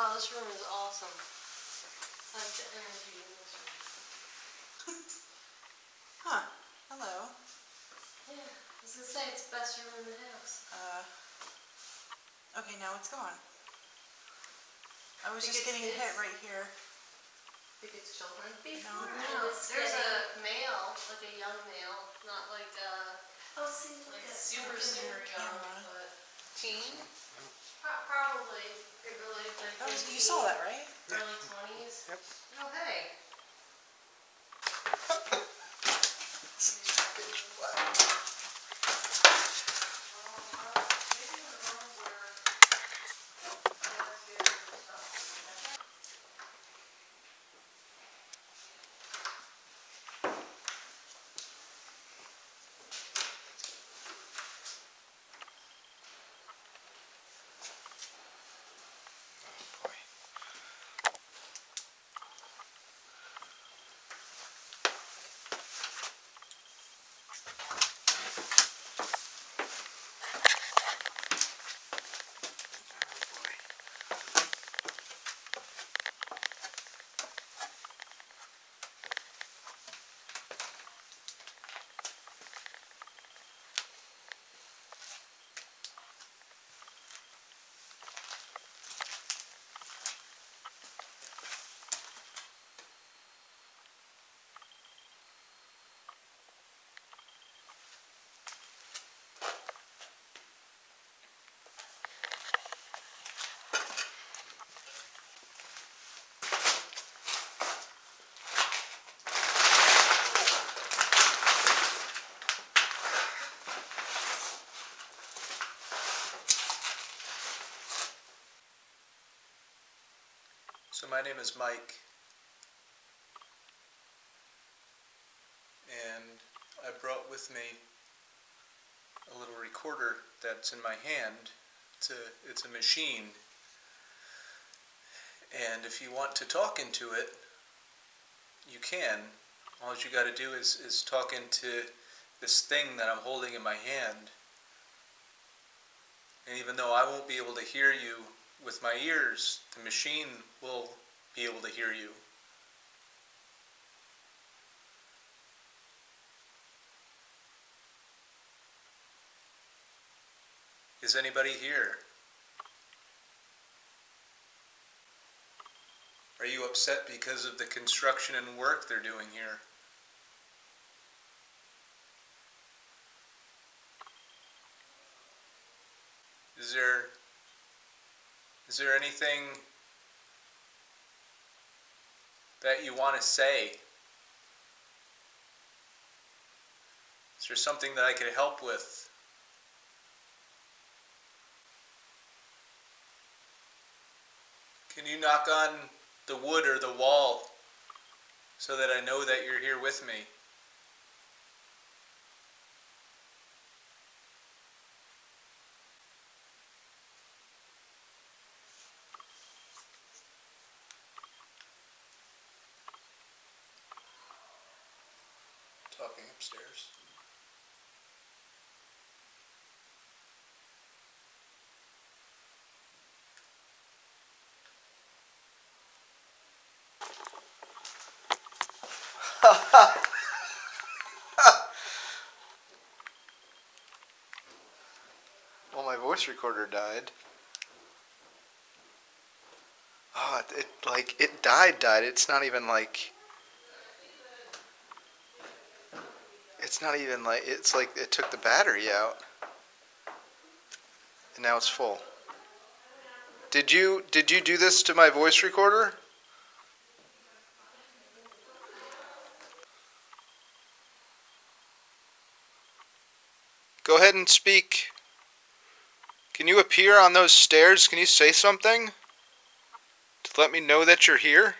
Oh, this room is awesome. I like the energy in this room. Huh. Hello. Yeah. I was gonna say it's the best room in the house. Okay, now it's gone. I was just getting hit right here. I think it's children. Before, no, there's a male, like a young male, not like a like super, super young, but teen? Probably. Really, like you saw that, right? Early 20s? Yep. Oh, hey. So my name is Mike, and I brought with me a little recorder that's in my hand. It's a machine, and if you want to talk into it, you can. All you got to do is talk into this thing that I'm holding in my hand. And even though I won't be able to hear you with my ears, the machine will be able to hear you. Is anybody here? Are you upset because of the construction and work they're doing here? Is there anything that you want to say? Is there something that I could help with? Can you knock on the wood or the wall so that I know that you're here with me? Upstairs. Well, my voice recorder died. Oh, it died. It's not even like. It's not even like, it's like it took the battery out, and now it's full. Did you do this to my voice recorder? Go ahead and speak. Can you appear on those stairs? Can you say something to let me know that you're here?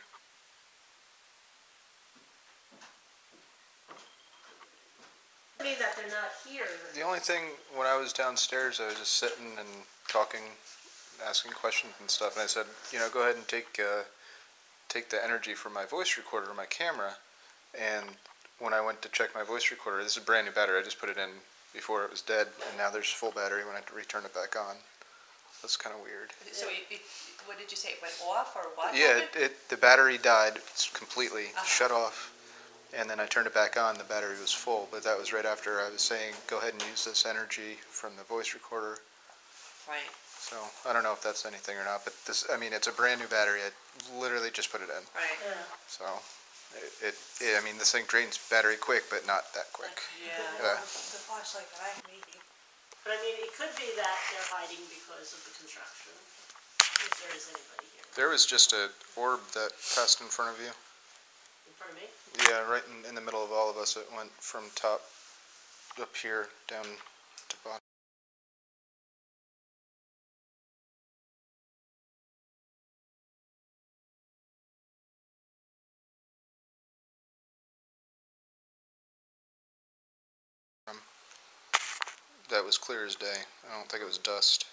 That they're not here. The only thing, when I was downstairs, I was just sitting and talking, asking questions and stuff, and I said, you know, go ahead and take the energy from my voice recorder or my camera, and when I went to check my voice recorder, this is a brand new battery, I just put it in before it was dead, and now there's full battery when I had to return it back on. That's kind of weird. So it, what did you say? It went off or what? Yeah, the battery died completely, shut off, and then I turned it back on. The battery was full, but that was right after I was saying, go ahead and use this energy from the voice recorder. Right. So I don't know if that's anything or not, but this, I mean, it's a brand new battery. I literally just put it in. Right. Yeah. So I mean, this thing drains battery quick, but not that quick. Yeah. The flashlight that I have, maybe. But I mean, it could be that they're hiding because of the construction, if there is anybody here. There was just an orb that passed in front of you. In front of me? Yeah, right in the middle of all of us. It went from top up here down to bottom. That was clear as day. I don't think it was dust.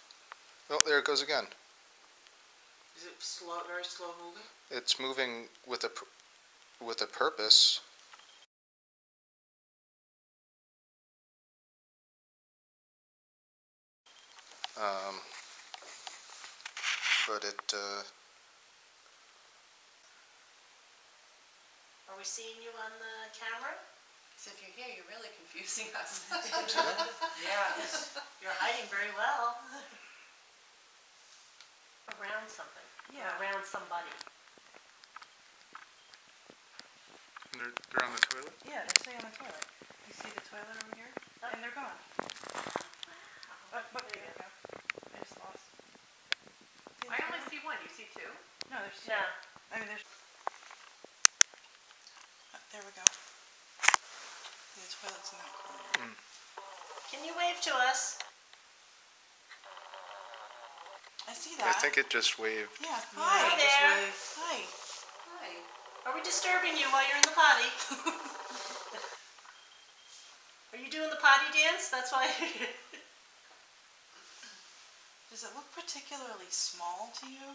Oh, there it goes again. Is it slow, very slow moving? It's moving with a purpose. But it. Are we seeing you on the camera? So if you're here, you're really confusing us. Yeah, you're hiding very well. Around something. Yeah. Around somebody. They're on the toilet? Yeah, they're staying on the toilet. You see the toilet over here? Oh. And they're gone. Wow. Oh, there you go. I just lost. I only see one. You see two? No, there's two. No. I mean, there's... Oh, there we go. The toilet's in that corner. Can you wave to us? I see that. I think it just waved. Yeah. Hi. Hi there. Hi. Hi. Are we disturbing you while you're in the potty? Are you doing the potty dance? That's why. Does it look particularly small to you?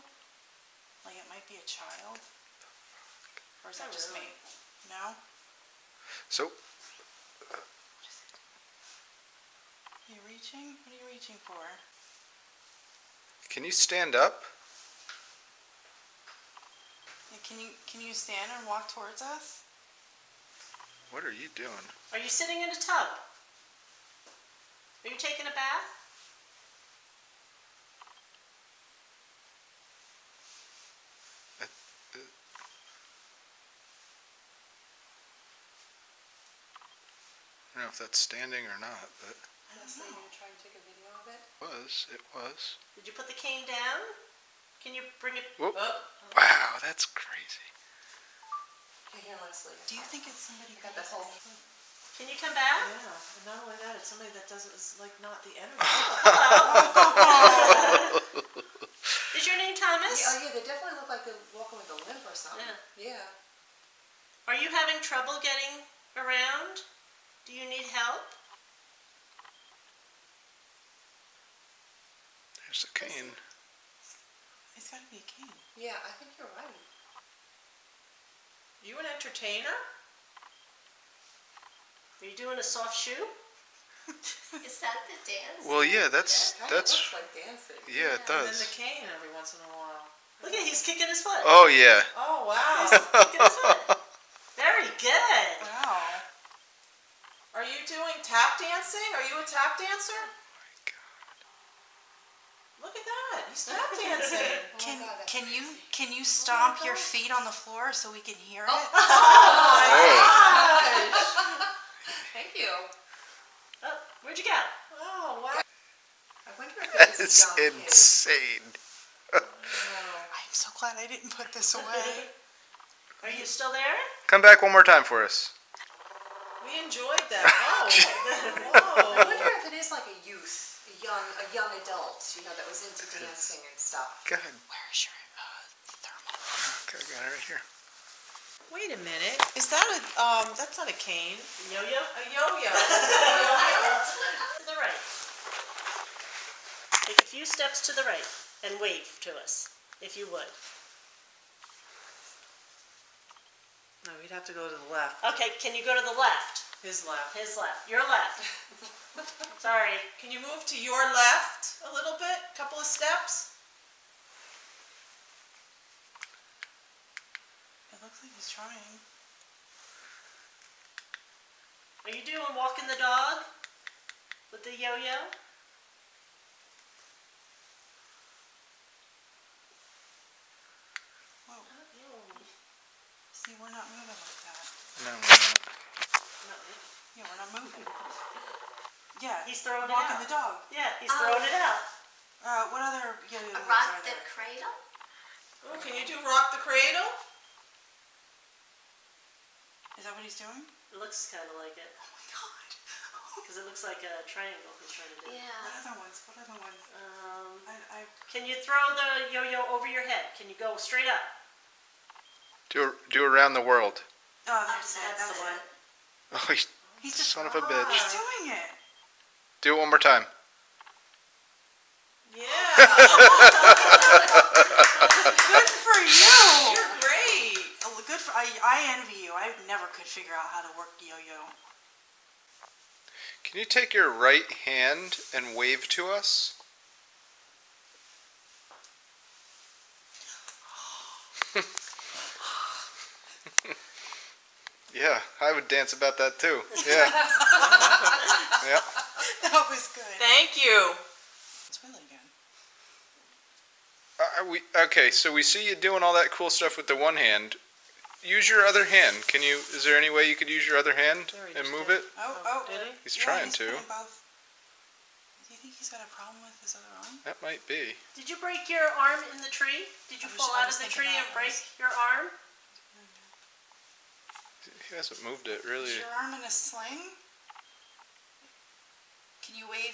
Like it might be a child? Or is that just me? No? So. Are you reaching? What are you reaching for? Can you stand up? Yeah, can you stand and walk towards us? What are you doing? Are you sitting in a tub? Are you taking a bath? I don't know if that's standing or not, but... That's like you were trying to take a video of it? It was. Did you put the cane down? Can you bring it up? Wow, that's crazy. Here, Leslie. Do you think it's somebody got the whole thing? Can you come back? Yeah, and not only that, it's somebody that doesn't, it's like not the energy. Is your name Thomas? Yeah, oh yeah, they definitely look like they're walking with a limp or something. Yeah. Yeah. Are you having trouble getting around? Do you need help? There's a cane. It's got to be a cane. Yeah, I think you're right. You an entertainer? Are you doing a soft shoe? Is that the dance? Well, yeah, that's looks like dancing. Yeah, it does. And then the cane every once in a while. Look at it, he's kicking his foot. Oh yeah. Oh wow. He's kicking his foot. Very good. Wow. Are you doing tap dancing? Are you a tap dancer? Look at that! He's tap dancing. Can you stomp your feet on the floor so we can hear it? Oh my gosh! Thank you. Oh, where'd you go? Oh wow! I wonder if that's insane. I'm so glad I didn't put this away. Are you still there? Come back one more time for us. We enjoyed that. Oh! Whoa! I wonder if it is like a youth. A young adult, you know, that was into dancing and stuff. Go ahead. Where's your thermal? Okay, I got it right here. Wait a minute. Is that a, that's not a cane. Yo-yo? A yo-yo. To the right. Take a few steps to the right and wave to us, if you would. No, we'd have to go to the left. Okay, can you go to the left? His left. Your left. Sorry. Can you move to your left a little bit? A couple of steps? It looks like he's trying. Are you doing walking the dog with the yo-yo? Whoa. Oh. See, we're not moving like that. No, we're not. Yeah, we're not moving. Yeah, he's throwing it out. The dog. Yeah, he's throwing it out. What other yo-yo? Rock the cradle. Oh, can you do rock the cradle? Is that what he's doing? It looks kind of like it. Oh my god! Because it looks like a triangle he's trying to do. Yeah. What other one? Can you throw the yo-yo over your head? Can you go straight up? Do around the world. Oh, that's the one. Oh, he's a son of a bitch. He's doing it. Do it one more time. Yeah. Good for you. You're great. Oh, good for, I envy you. I never could figure out how to work yo-yo. Can you take your right hand and wave to us? Yeah, I would dance about that too. Yeah. Yeah. That was good. Thank you. It's really good. Okay, so we see you doing all that cool stuff with the one hand. Use your other hand. Can you? Is there any way you could use your other hand and move it? Oh, did he? He's trying to. Both. Do you think he's got a problem with his other arm? That might be. Did you break your arm in the tree? Did you fall out of the tree and break your arm? He hasn't moved it, really. Is your arm in a sling? Can you wave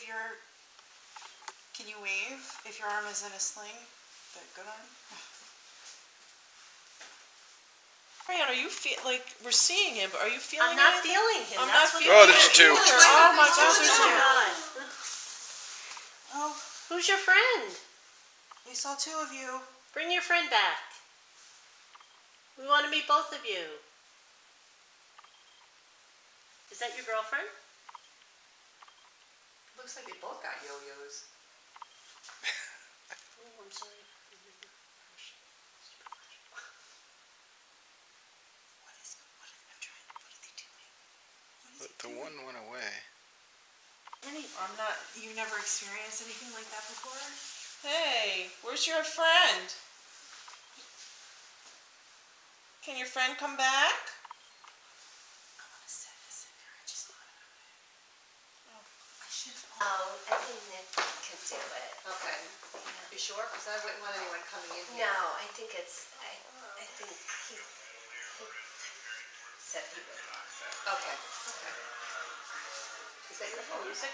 if your arm is in a sling? The good arm? Brian, are you we're seeing him, but are you feeling him? I'm not feeling him. I'm not feeling him. Oh, there's two. Oh my gosh, there's two. Oh, who's your friend? We saw two of you. Bring your friend back. We want to meet both of you. Is that your girlfriend? Looks like they both got yo-yos. Oh, I'm sorry. What are they doing? One went away. You never experienced anything like that before? Hey, where's your friend? Can your friend come back? I think Nick can do it. Okay. Yeah. You sure? Because I wouldn't want anyone coming in here. No, I think it's. I think he said he would. Okay. Okay. Is that your phone music?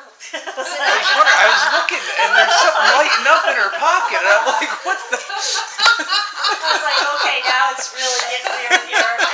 Oh. I was looking, and there's something lighting up in her pocket, and I'm like, what the? I was like, okay, now it's really getting there here.